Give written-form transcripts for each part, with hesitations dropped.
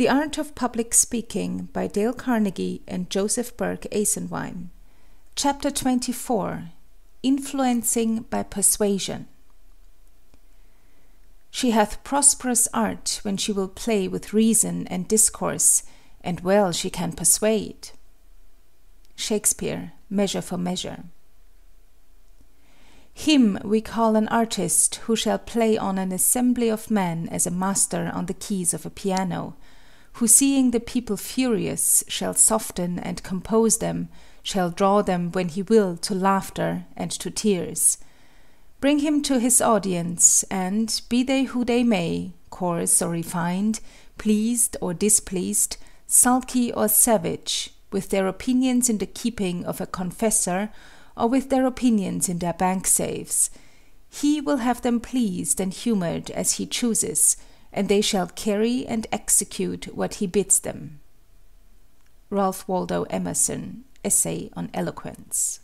The Art of Public Speaking, by Dale Carnegie and Joseph Berg Esenwein. Chapter 24. Influencing by Persuasion. She hath prosperous art when she will play with reason and discourse, and well she can persuade. Shakespeare, Measure for Measure. Him we call an artist who shall play on an assembly of men as a master on the keys of a piano, who seeing the people furious shall soften and compose them, shall draw them when he will to laughter and to tears. Bring him to his audience, and, be they who they may, coarse or refined, pleased or displeased, sulky or savage, with their opinions in the keeping of a confessor, or with their opinions in their bank safes, he will have them pleased and humored as he chooses, and they shall carry and execute what he bids them. Ralph Waldo Emerson, Essay on Eloquence.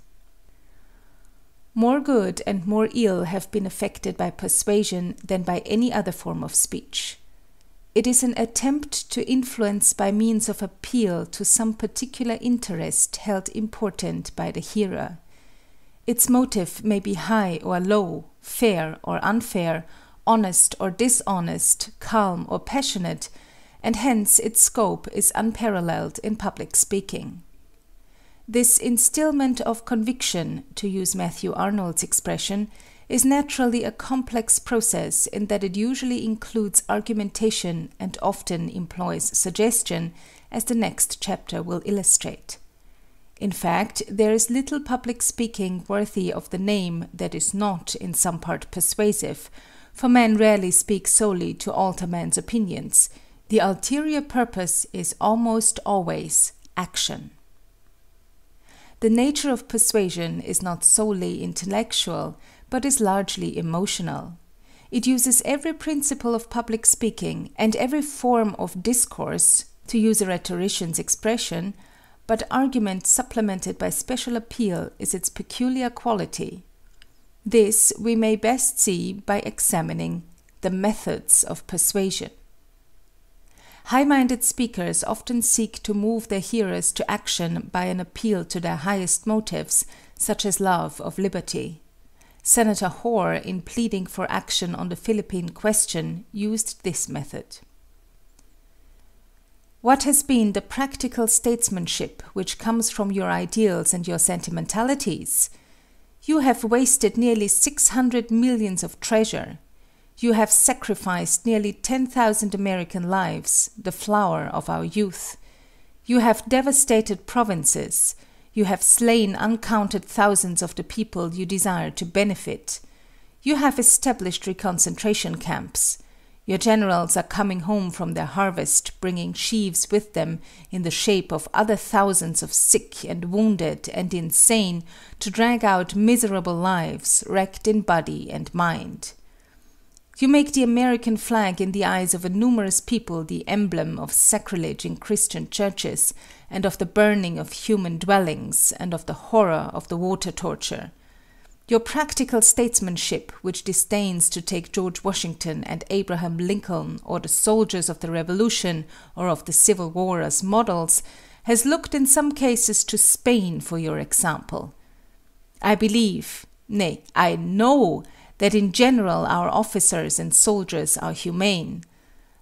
More good and more ill have been effected by persuasion than by any other form of speech. It is an attempt to influence by means of appeal to some particular interest held important by the hearer. Its motive may be high or low, fair or unfair, honest or dishonest, calm or passionate, and hence its scope is unparalleled in public speaking. This instilment of conviction, to use Matthew Arnold's expression, is naturally a complex process in that it usually includes argumentation and often employs suggestion, as the next chapter will illustrate. In fact, there is little public speaking worthy of the name that is not in some part persuasive, for men rarely speak solely to alter men's opinions. The ulterior purpose is almost always action. The nature of persuasion is not solely intellectual, but is largely emotional. It uses every principle of public speaking and every form of discourse, to use a rhetorician's expression, but argument supplemented by special appeal is its peculiar quality. This we may best see by examining the methods of persuasion. High-minded speakers often seek to move their hearers to action by an appeal to their highest motives, such as love of liberty. Senator Hoar, in pleading for action on the Philippine question, used this method. What has been the practical statesmanship which comes from your ideals and your sentimentalities? You have wasted nearly 600 millions of treasure. You have sacrificed nearly 10,000 American lives, the flower of our youth. You have devastated provinces. You have slain uncounted thousands of the people you desire to benefit. You have established reconcentration camps. Your generals are coming home from their harvest, bringing sheaves with them in the shape of other thousands of sick and wounded and insane, to drag out miserable lives, wrecked in body and mind. You make the American flag in the eyes of a numerous people the emblem of sacrilege in Christian churches, and of the burning of human dwellings, and of the horror of the water torture. Your practical statesmanship, which disdains to take George Washington and Abraham Lincoln or the soldiers of the Revolution or of the Civil War as models, has looked in some cases to Spain for your example. I believe, nay, I know, that in general our officers and soldiers are humane,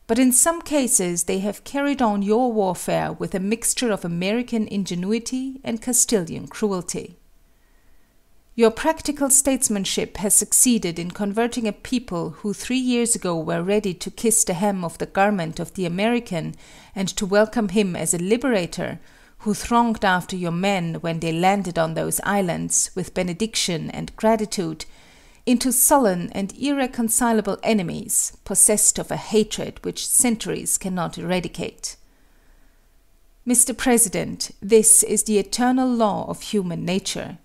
but in some cases they have carried on your warfare with a mixture of American ingenuity and Castilian cruelty. Your practical statesmanship has succeeded in converting a people who 3 years ago were ready to kiss the hem of the garment of the American and to welcome him as a liberator, who thronged after your men when they landed on those islands with benediction and gratitude, into sullen and irreconcilable enemies, possessed of a hatred which centuries cannot eradicate. Mr. President, this is the eternal law of human nature.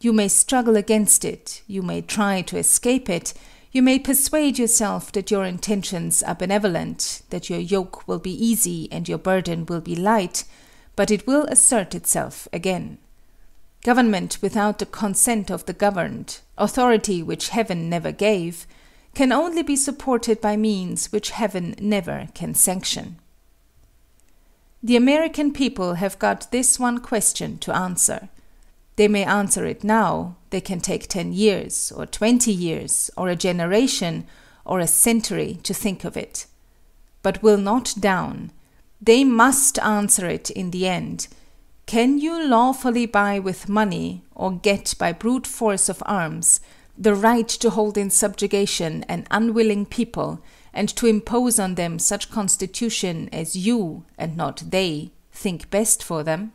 You may struggle against it, you may try to escape it, you may persuade yourself that your intentions are benevolent, that your yoke will be easy and your burden will be light, but it will assert itself again. Government without the consent of the governed, authority which heaven never gave, can only be supported by means which heaven never can sanction. The American people have got this one question to answer. They may answer it now, they can take 10 years, or 20 years, or a generation, or a century to think of it. But will not down. They must answer it in the end. Can you lawfully buy with money, or get by brute force of arms, the right to hold in subjugation an unwilling people, and to impose on them such constitution as you, and not they, think best for them?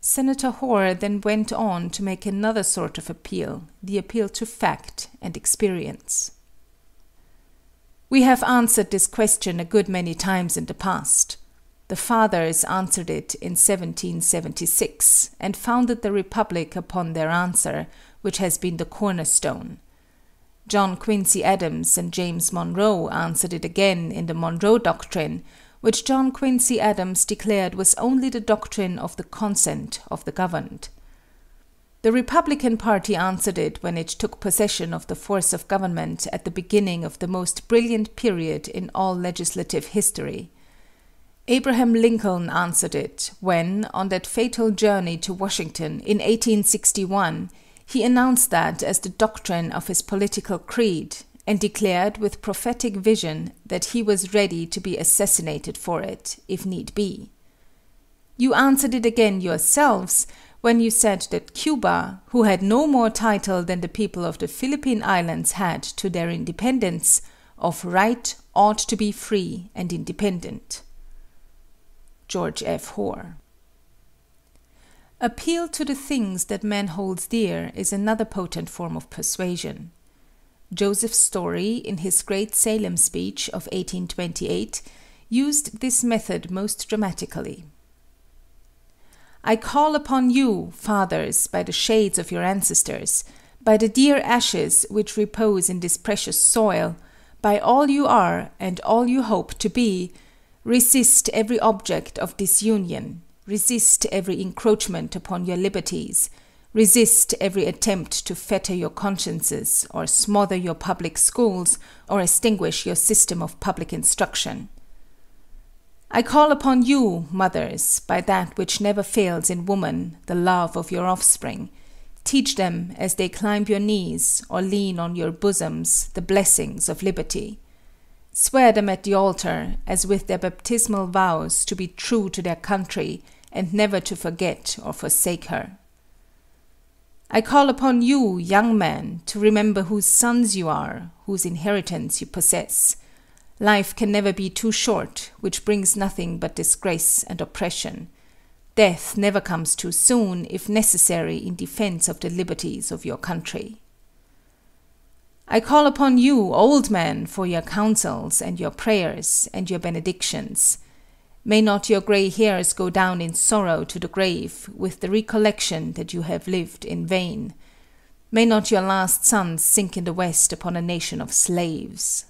Senator Hoar then went on to make another sort of appeal, the appeal to fact and experience. We have answered this question a good many times in the past. The fathers answered it in 1776, and founded the Republic upon their answer, which has been the cornerstone. John Quincy Adams and James Monroe answered it again in the Monroe Doctrine, which John Quincy Adams declared was only the doctrine of the consent of the governed. The Republican party answered it when it took possession of the force of government at the beginning of the most brilliant period in all legislative history. Abraham Lincoln answered it when, on that fatal journey to Washington in 1861, he announced that as the doctrine of his political creed, and declared with prophetic vision that he was ready to be assassinated for it, if need be. You answered it again yourselves when you said that Cuba, who had no more title than the people of the Philippine Islands had to their independence, of right ought to be free and independent. George F. Hoar. Appeal to the things that man holds dear is another potent form of persuasion. Joseph Story, in his great Salem speech of 1828, used this method most dramatically. I call upon you, fathers, by the shades of your ancestors, by the dear ashes which repose in this precious soil, by all you are and all you hope to be, resist every object of disunion. Resist every encroachment upon your liberties, resist every attempt to fetter your consciences, or smother your public schools, or extinguish your system of public instruction. I call upon you, mothers, by that which never fails in woman, the love of your offspring. Teach them, as they climb your knees, or lean on your bosoms, the blessings of liberty. Swear them at the altar, as with their baptismal vows, to be true to their country, and never to forget or forsake her. I call upon you, young men, to remember whose sons you are, whose inheritance you possess. Life can never be too short, which brings nothing but disgrace and oppression. Death never comes too soon, if necessary, in defense of the liberties of your country. I call upon you, old men, for your counsels and your prayers and your benedictions. May not your gray hairs go down in sorrow to the grave with the recollection that you have lived in vain. May not your last sons sink in the West upon a nation of slaves.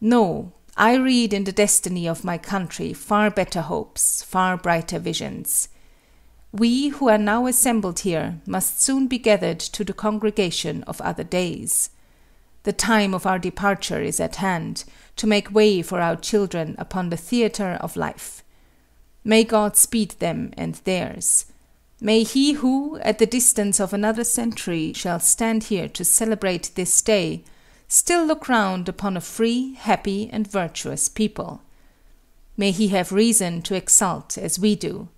No, I read in the destiny of my country far better hopes, far brighter visions. We who are now assembled here must soon be gathered to the congregation of other days. The time of our departure is at hand, to make way for our children upon the theatre of life. May God speed them and theirs. May he who, at the distance of another century, shall stand here to celebrate this day, still look round upon a free, happy, and virtuous people. May he have reason to exult as we do.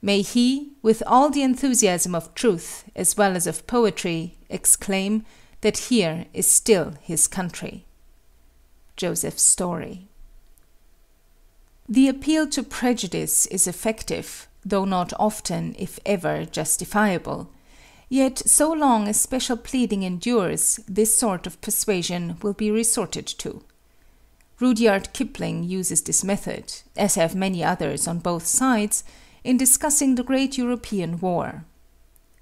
May he, with all the enthusiasm of truth, as well as of poetry, exclaim that here is still his country. Joseph Story. The appeal to prejudice is effective, though not often, if ever, justifiable. Yet so long as special pleading endures, this sort of persuasion will be resorted to. Rudyard Kipling uses this method, as have many others on both sides, in discussing the great European war.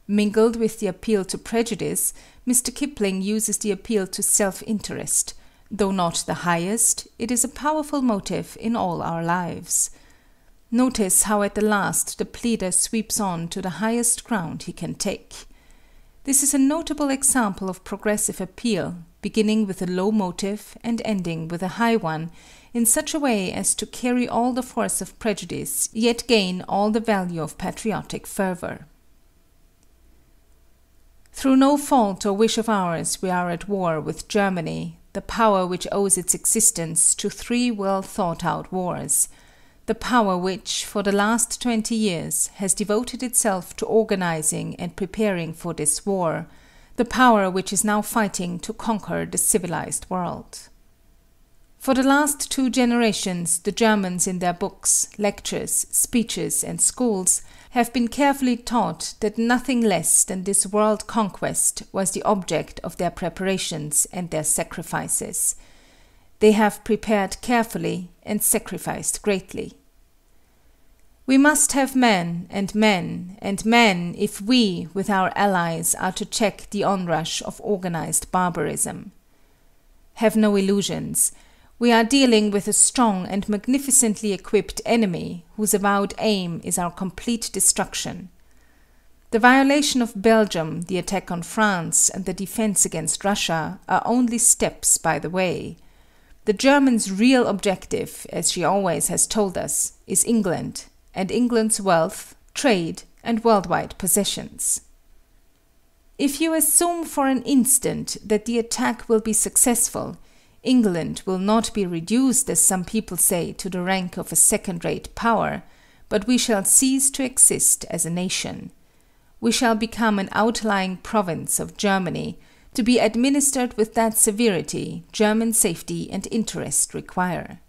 Mingled with the appeal to prejudice, Mr. Kipling uses the appeal to self-interest. Though not the highest, it is a powerful motive in all our lives. Notice how at the last the pleader sweeps on to the highest ground he can take. This is a notable example of progressive appeal, beginning with a low motive and ending with a high one, in such a way as to carry all the force of prejudice, yet gain all the value of patriotic fervor. Through no fault or wish of ours, we are at war with Germany, the power which owes its existence to 3 well-thought-out wars, the power which, for the last 20 years, has devoted itself to organizing and preparing for this war, the power which is now fighting to conquer the civilized world. For the last 2 generations, the Germans in their books, lectures, speeches, and schools have been carefully taught that nothing less than this world conquest was the object of their preparations and their sacrifices. They have prepared carefully and sacrificed greatly. We must have men and men and men if we, with our allies, are to check the onrush of organized barbarism. Have no illusions. We are dealing with a strong and magnificently equipped enemy whose avowed aim is our complete destruction. The violation of Belgium, the attack on France, and the defense against Russia are only steps by the way. The Germans' real objective, as she always has told us, is England, and England's wealth, trade, and worldwide possessions. If you assume for an instant that the attack will be successful, England will not be reduced, as some people say, to the rank of a second-rate power, but we shall cease to exist as a nation. We shall become an outlying province of Germany, to be administered with that severity German safety and interest require.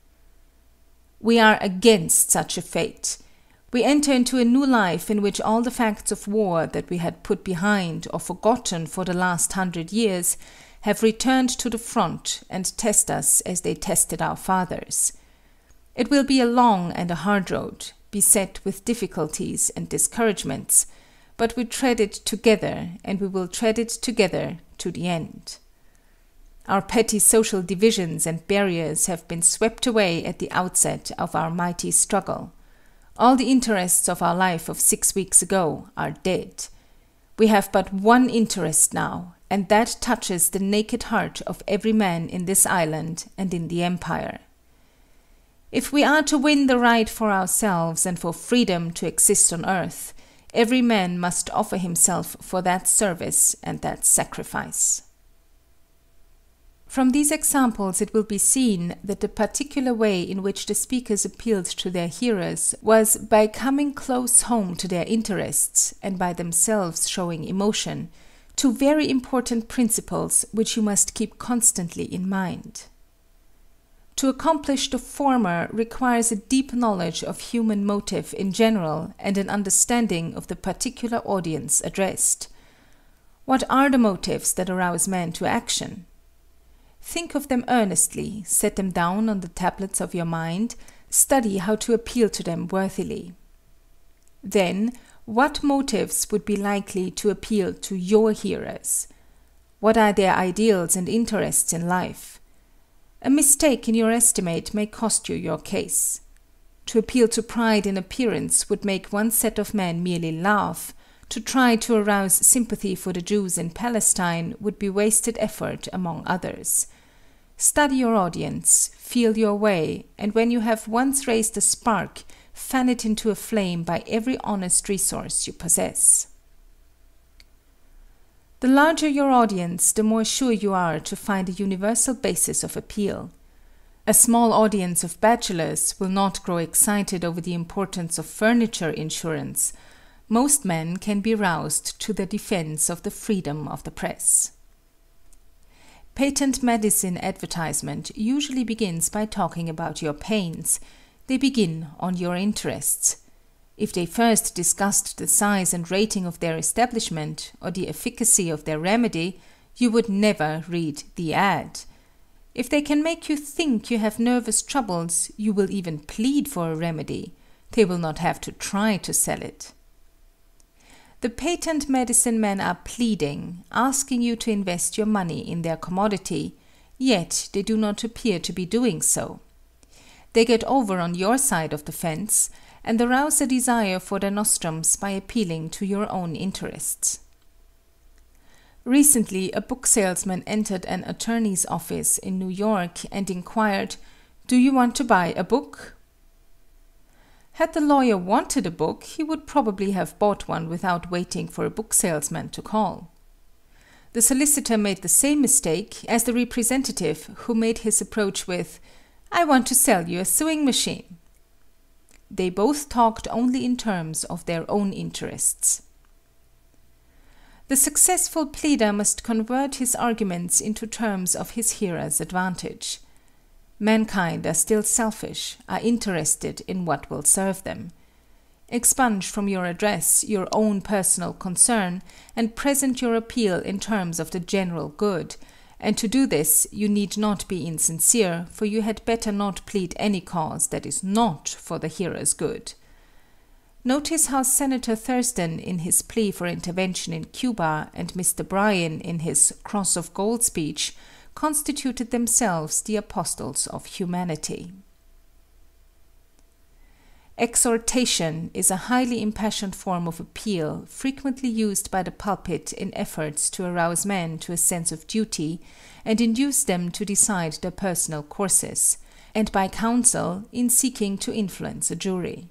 We are against such a fate. We enter into a new life in which all the facts of war that we had put behind or forgotten for the last 100 years have returned to the front and test us as they tested our fathers. It will be a long and a hard road, beset with difficulties and discouragements, but we tread it together, and we will tread it together to the end. Our petty social divisions and barriers have been swept away at the outset of our mighty struggle. All the interests of our life of 6 weeks ago are dead. We have but one interest now, and that touches the naked heart of every man in this island and in the empire. If we are to win the right for ourselves and for freedom to exist on earth, every man must offer himself for that service and that sacrifice. From these examples it will be seen that the particular way in which the speakers appealed to their hearers was by coming close home to their interests, and by themselves showing emotion, two very important principles which you must keep constantly in mind. To accomplish the former requires a deep knowledge of human motive in general and an understanding of the particular audience addressed. What are the motives that arouse men to action? Think of them earnestly, set them down on the tablets of your mind, study how to appeal to them worthily. Then, what motives would be likely to appeal to your hearers? What are their ideals and interests in life? A mistake in your estimate may cost you your case. To appeal to pride in appearance would make one set of men merely laugh; to try to arouse sympathy for the Jews in Palestine would be wasted effort among others. Study your audience, feel your way, and when you have once raised a spark, fan it into a flame by every honest resource you possess. The larger your audience, the more sure you are to find a universal basis of appeal. A small audience of bachelors will not grow excited over the importance of furniture insurance. Most men can be roused to the defense of the freedom of the press. Patent medicine advertisement usually begins by talking about your pains. They begin on your interests. If they first discussed the size and rating of their establishment, or the efficacy of their remedy, you would never read the ad. If they can make you think you have nervous troubles, you will even plead for a remedy. They will not have to try to sell it. The patent medicine men are pleading, asking you to invest your money in their commodity, yet they do not appear to be doing so. They get over on your side of the fence, and arouse a desire for their nostrums by appealing to your own interests. Recently, a book salesman entered an attorney's office in New York and inquired, Do you want to buy a book? Had the lawyer wanted a book, he would probably have bought one without waiting for a book salesman to call. The solicitor made the same mistake as the representative who made his approach with, "I want to sell you a sewing machine." They both talked only in terms of their own interests. The successful pleader must convert his arguments into terms of his hearer's advantage. Mankind are still selfish, are interested in what will serve them. Expunge from your address your own personal concern, and present your appeal in terms of the general good, and to do this you need not be insincere, for you had better not plead any cause that is not for the hearer's good. Notice how Senator Thurston, in his plea for intervention in Cuba, and Mr. Bryan, in his Cross of Gold speech, constituted themselves the apostles of humanity. Exhortation is a highly impassioned form of appeal, frequently used by the pulpit in efforts to arouse men to a sense of duty and induce them to decide their personal courses, and by counsel in seeking to influence a jury.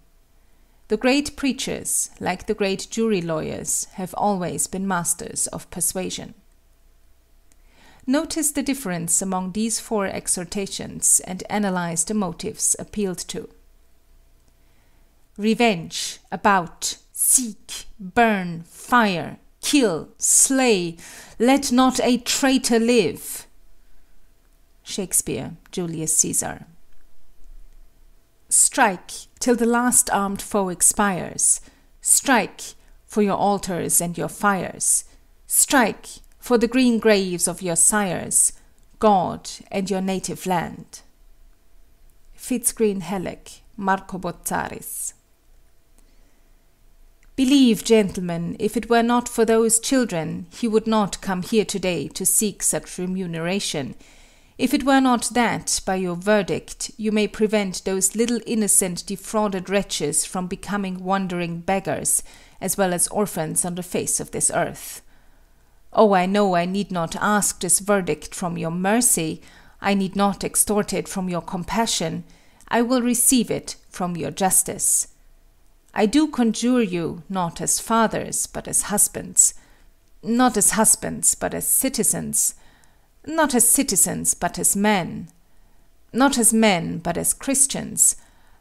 The great preachers, like the great jury lawyers, have always been masters of persuasion. Notice the difference among these four exhortations and analyze the motives appealed to. Revenge, about, seek, burn, fire, kill, slay, let not a traitor live. Shakespeare, Julius Caesar. Strike, till the last armed foe expires. Strike, for your altars and your fires. Strike, for the green graves of your sires, God and your native land. Fitzgreen Halleck, Marco Bozzaris. Believe, gentlemen, if it were not for those children, he would not come here today to seek such remuneration. If it were not that, by your verdict, you may prevent those little innocent defrauded wretches from becoming wandering beggars, as well as orphans on the face of this earth. Oh, I know I need not ask this verdict from your mercy, I need not extort it from your compassion, I will receive it from your justice. I do conjure you, not as fathers, but as husbands, not as husbands, but as citizens, not as citizens, but as men, not as men, but as Christians,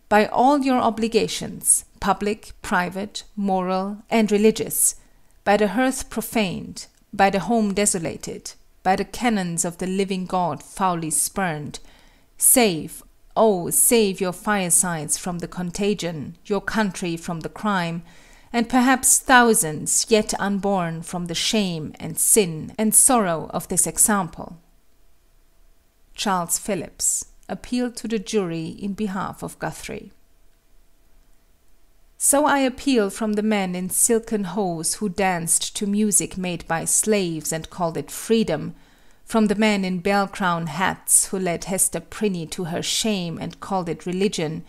by all your obligations, public, private, moral, and religious, by the hearth profaned, by the home desolated, by the canons of the living God foully spurned, save, oh, save your firesides from the contagion, your country from the crime, and perhaps thousands yet unborn from the shame and sin and sorrow of this example. Charles Phillips, Appeal to the Jury in behalf of Guthrie. So I appeal from the men in silken hose who danced to music made by slaves and called it freedom, from the men in bell-crown hats who led Hester Prinny to her shame and called it religion,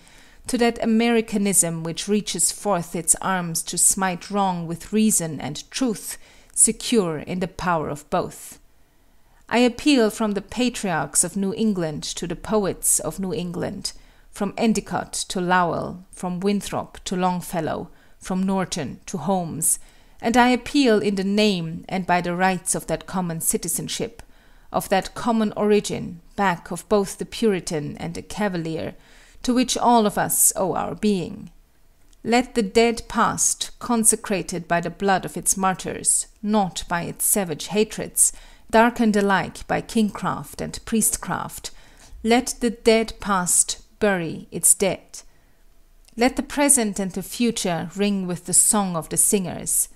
to that Americanism which reaches forth its arms to smite wrong with reason and truth, secure in the power of both. I appeal from the patriarchs of New England to the poets of New England, from Endicott to Lowell, from Winthrop to Longfellow, from Norton to Holmes, and I appeal in the name and by the rights of that common citizenship, of that common origin, back of both the Puritan and the Cavalier, to which all of us owe our being. Let the dead past, consecrated by the blood of its martyrs, not by its savage hatreds, darkened alike by kingcraft and priestcraft, let the dead past bury its dead. Let the present and the future ring with the song of the singers.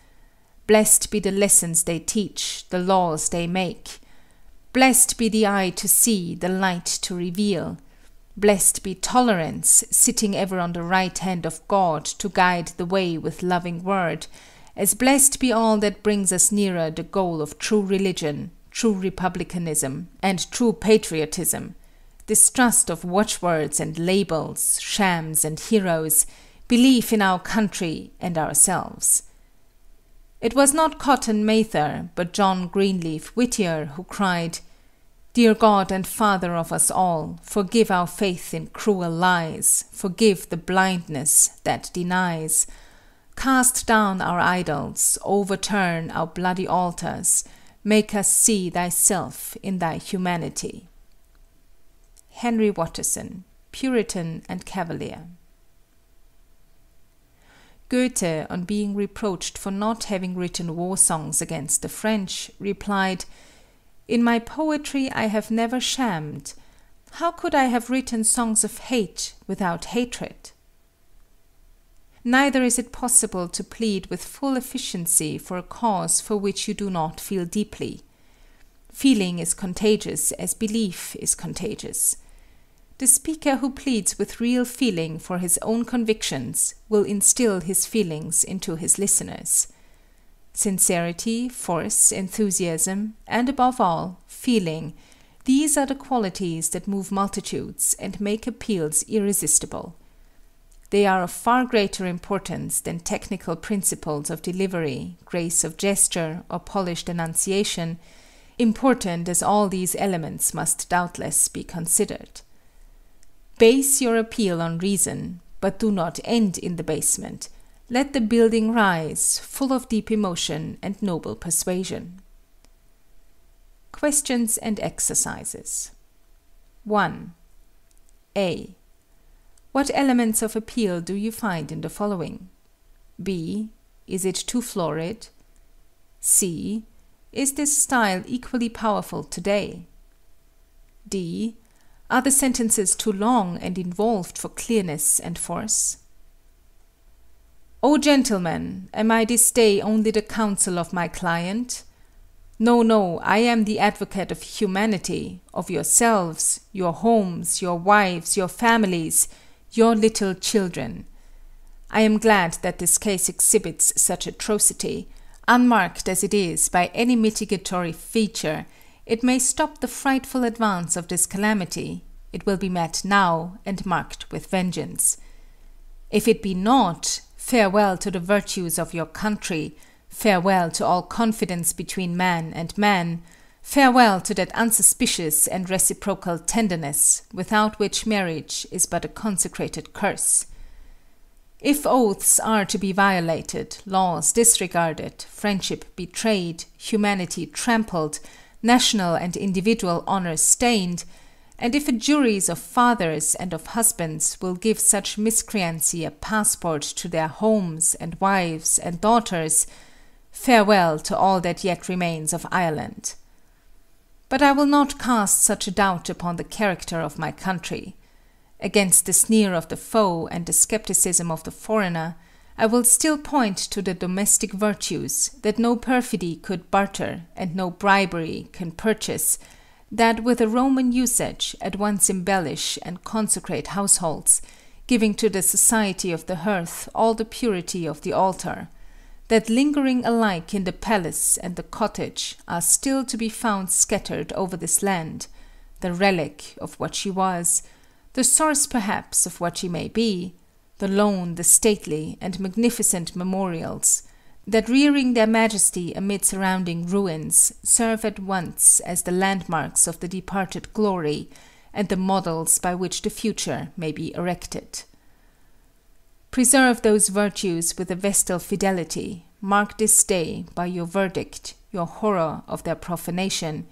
Blessed be the lessons they teach, the laws they make. Blessed be the eye to see, the light to reveal. Blessed be tolerance, sitting ever on the right hand of God to guide the way with loving word, as blessed be all that brings us nearer the goal of true religion, true republicanism, and true patriotism. Distrust of watchwords and labels, shams and heroes, belief in our country and ourselves. It was not Cotton Mather, but John Greenleaf Whittier, who cried, Dear God and Father of us all, forgive our faith in cruel lies, forgive the blindness that denies. Cast down our idols, overturn our bloody altars, make us see thyself in thy humanity. Henry Watterson, Puritan and Cavalier. Goethe, on being reproached for not having written war songs against the French, replied, "In my poetry I have never shammed. How could I have written songs of hate without hatred?" Neither is it possible to plead with full efficiency for a cause for which you do not feel deeply. Feeling is contagious as belief is contagious. The speaker who pleads with real feeling for his own convictions will instill his feelings into his listeners. Sincerity, force, enthusiasm, and above all, feeling, these are the qualities that move multitudes and make appeals irresistible. They are of far greater importance than technical principles of delivery, grace of gesture, or polished enunciation, important as all these elements must doubtless be considered. Base your appeal on reason, but do not end in the basement. Let the building rise, full of deep emotion and noble persuasion. Questions and exercises. 1. A. What elements of appeal do you find in the following? B. Is it too florid? C. Is this style equally powerful today? D. Are the sentences too long and involved for clearness and force? O gentlemen, am I this day only the counsel of my client? No, no, I am the advocate of humanity, of yourselves, your homes, your wives, your families, your little children. I am glad that this case exhibits such atrocity. Unmarked as it is by any mitigatory feature, it may stop the frightful advance of this calamity. It will be met now and marked with vengeance. If it be not, farewell to the virtues of your country, farewell to all confidence between man and man, farewell to that unsuspicious and reciprocal tenderness, without which marriage is but a consecrated curse. If oaths are to be violated, laws disregarded, friendship betrayed, humanity trampled, national and individual honor stained, and if a juries of fathers and of husbands will give such miscreancy a passport to their homes and wives and daughters, farewell to all that yet remains of Ireland. But I will not cast such a doubt upon the character of my country. Against the sneer of the foe and the skepticism of the foreigner, I will still point to the domestic virtues that no perfidy could barter and no bribery can purchase, that with a Roman usage at once embellish and consecrate households, giving to the society of the hearth all the purity of the altar, that lingering alike in the palace and the cottage are still to be found scattered over this land, the relic of what she was, the source perhaps of what she may be, the lone, the stately, and magnificent memorials, that rearing their majesty amid surrounding ruins, serve at once as the landmarks of the departed glory and the models by which the future may be erected. Preserve those virtues with a vestal fidelity, mark this day by your verdict, your horror of their profanation,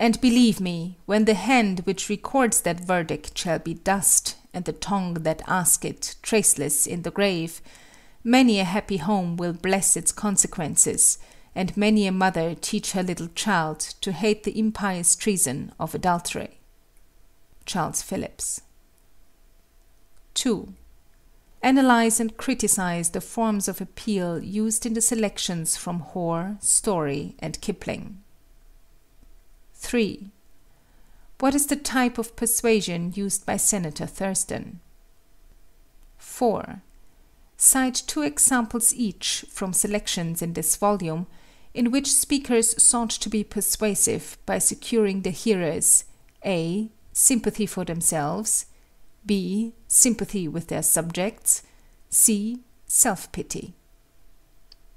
and believe me, when the hand which records that verdict shall be dust, and the tongue that asks it traceless in the grave, many a happy home will bless its consequences, and many a mother teach her little child to hate the impious treason of adultery. Charles Phillips. 2. Analyze and criticize the forms of appeal used in the selections from Hoar, Story, and Kipling. 3. What is the type of persuasion used by Senator Thurston? 4. Cite 2 examples each from selections in this volume, in which speakers sought to be persuasive by securing the hearers a. sympathy for themselves, b. sympathy with their subjects, c. self-pity.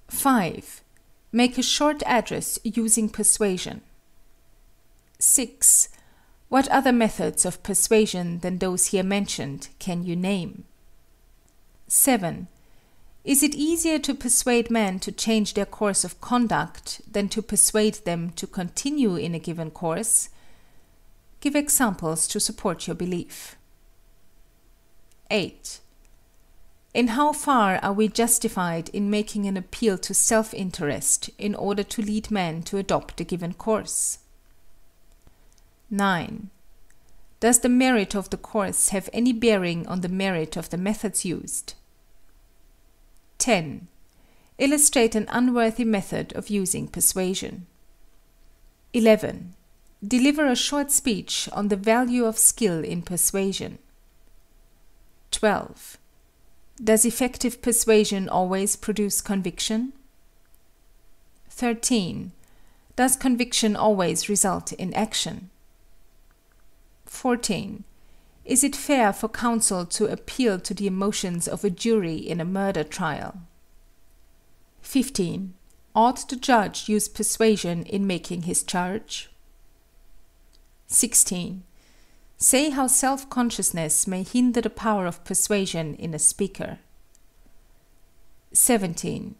5. Make a short address using persuasion. 6. What other methods of persuasion than those here mentioned can you name? 7. Is it easier to persuade men to change their course of conduct than to persuade them to continue in a given course? Give examples to support your belief. 8. In how far are we justified in making an appeal to self-interest in order to lead men to adopt a given course? 9. Does the merit of the course have any bearing on the merit of the methods used? 10. Illustrate an unworthy method of using persuasion. 11. Deliver a short speech on the value of skill in persuasion. 12. Does effective persuasion always produce conviction? 13. Does conviction always result in action? 14. Is it fair for counsel to appeal to the emotions of a jury in a murder trial? 15. Ought the judge use persuasion in making his charge? 16. Say how self-consciousness may hinder the power of persuasion in a speaker. 17.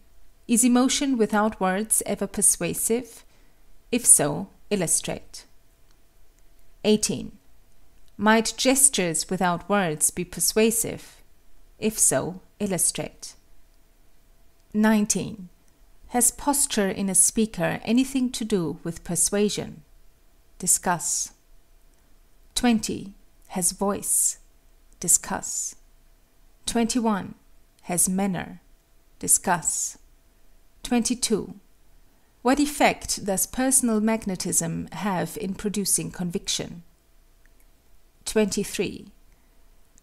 Is emotion without words ever persuasive? If so, illustrate. 18. Might gestures without words be persuasive? If so, illustrate. 19. Has posture in a speaker anything to do with persuasion? Discuss. 20. Has voice? Discuss. 21. Has manner? Discuss. 22. What effect does personal magnetism have in producing conviction? 23.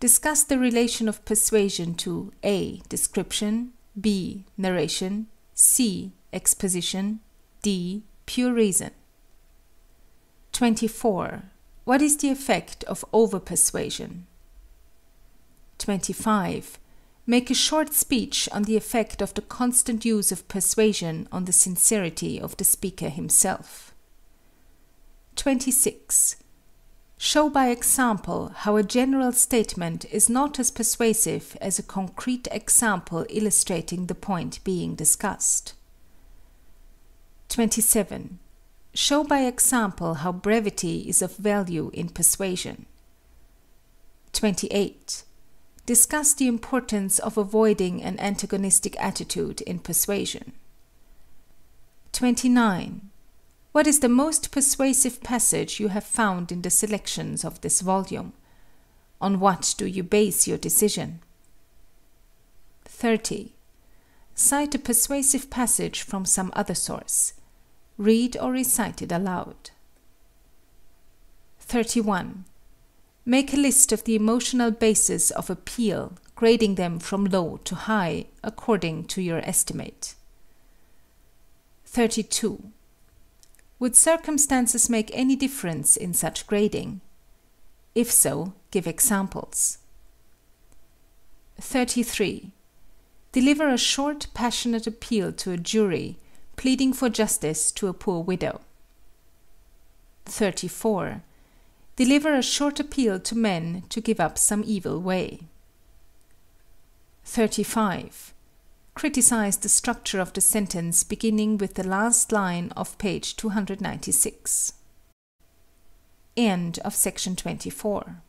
Discuss the relation of persuasion to A. Description, B. Narration, C. Exposition, D. Pure reason. 24. What is the effect of over-persuasion? 25. Make a short speech on the effect of the constant use of persuasion on the sincerity of the speaker himself. 26. Show by example how a general statement is not as persuasive as a concrete example illustrating the point being discussed. 27. Show by example how brevity is of value in persuasion. 28. Discuss the importance of avoiding an antagonistic attitude in persuasion. 29. What is the most persuasive passage you have found in the selections of this volume? On what do you base your decision? 30. Cite a persuasive passage from some other source. Read or recite it aloud. 31. Make a list of the emotional bases of appeal, grading them from low to high, according to your estimate. 32. Would circumstances make any difference in such grading? If so, give examples. 33. Deliver a short, passionate appeal to a jury, pleading for justice to a poor widow. 34. Deliver a short appeal to men to give up some evil way. 35. Criticize the structure of the sentence beginning with the last line of page 296. End of section 24.